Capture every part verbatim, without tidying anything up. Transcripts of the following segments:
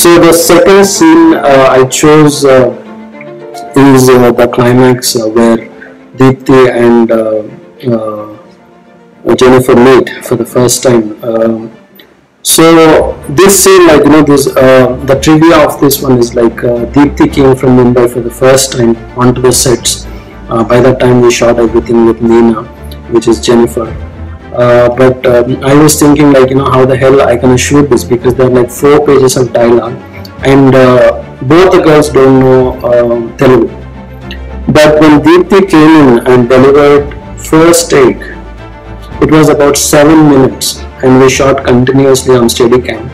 So the second scene uh, I chose uh, is uh, the climax uh, where Deepti and uh, uh, Jennifer meet for the first time. Uh, so this scene, like you know, this uh, the trivia of this one is like uh, Deepti came from Mumbai for the first time onto the sets. Uh, by that time we shot everything with Nina, which is Jennifer. Uh, but um, I was thinking like, you know, how the hell I gonna shoot this, because there are like four pages of dialogue and uh, both the girls don't know uh, Telugu. But when Deepti came in and delivered first take, it was about seven minutes and we shot continuously on Steadicam.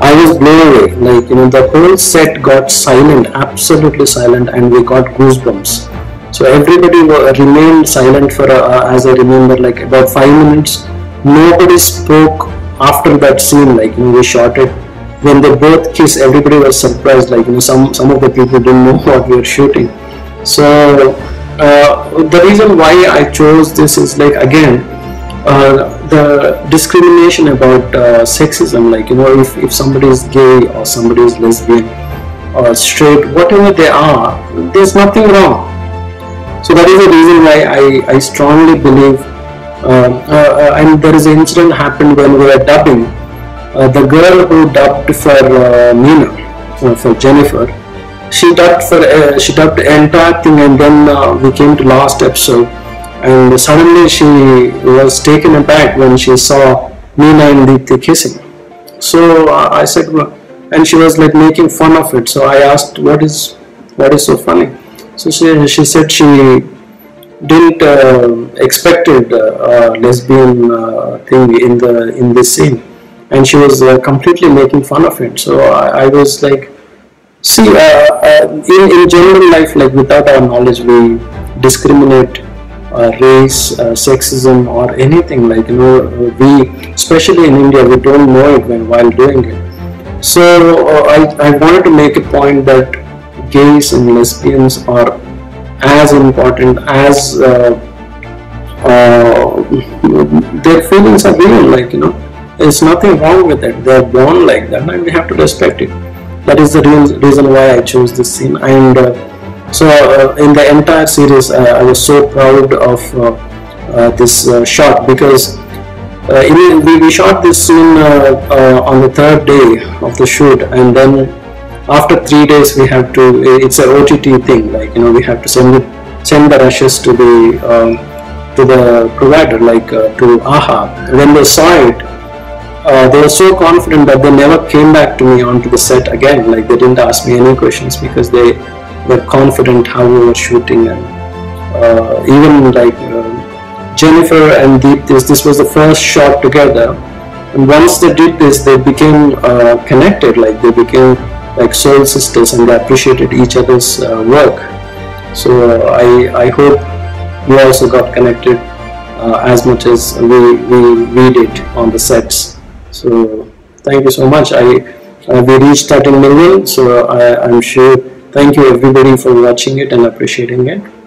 I was blown away, like you know, the whole set got silent, absolutely silent, and we got goosebumps. So everybody remained silent for, uh, as I remember, like about five minutes. Nobody spoke after that scene. Like you know, we shot it. When they both kissed, everybody was surprised. Like you know, some some of the people didn't know what we were shooting. So uh, the reason why I chose this is like, again, uh, the discrimination about uh, sexism. Like you know, if if somebody is gay or somebody is lesbian or straight, whatever they are, there's nothing wrong. So that is the reason why I, I strongly believe, uh, uh, and there is an incident happened when we were dubbing, uh, the girl who dubbed for uh, Meena, uh, for Jennifer, she dubbed for uh, she dubbed the entire thing, and then uh, we came to last episode and suddenly she was taken aback when she saw Meena and Deepti kissing. So uh, I said, well, and she was like making fun of it, so I asked, what is, what is so funny? So she, she said she didn't uh, expected uh, lesbian uh, thing in the in this scene, and she was uh, completely making fun of it. So I, I was like, see, uh, uh, in, in general life, like without our knowledge, we discriminate uh, race, uh, sexism, or anything. Like you know, we, especially in India, we don't know it when while doing it. So uh, I I wanted to make a point that gays and lesbians are as important as uh, uh, their feelings are real. Like you know, there's nothing wrong with it. They're born like that, and we have to respect it. That is the real reason why I chose this scene. And uh, so, uh, in the entire series, uh, I was so proud of uh, uh, this uh, shot, because uh, in, we, we shot this scene uh, uh, on the third day of the shoot, and then after three days we have to, it's an O T T thing, like you know, we have to send it, send the rushes to the uh, to the provider, like uh, to A H A. When they saw it, uh, they were so confident that they never came back to me onto the set again. Like they didn't ask me any questions because they were confident how we were shooting. And uh, even like uh, Jennifer and Deepti, this, this was the first shot together, and once they did this, they became uh, connected, like they became like soul sisters, and they appreciated each other's uh, work. So uh, I, I hope we also got connected uh, as much as we, we, we did on the sets. So thank you so much. I uh, we reached thirteen million, so I, I'm sure thank you everybody for watching it and appreciating it.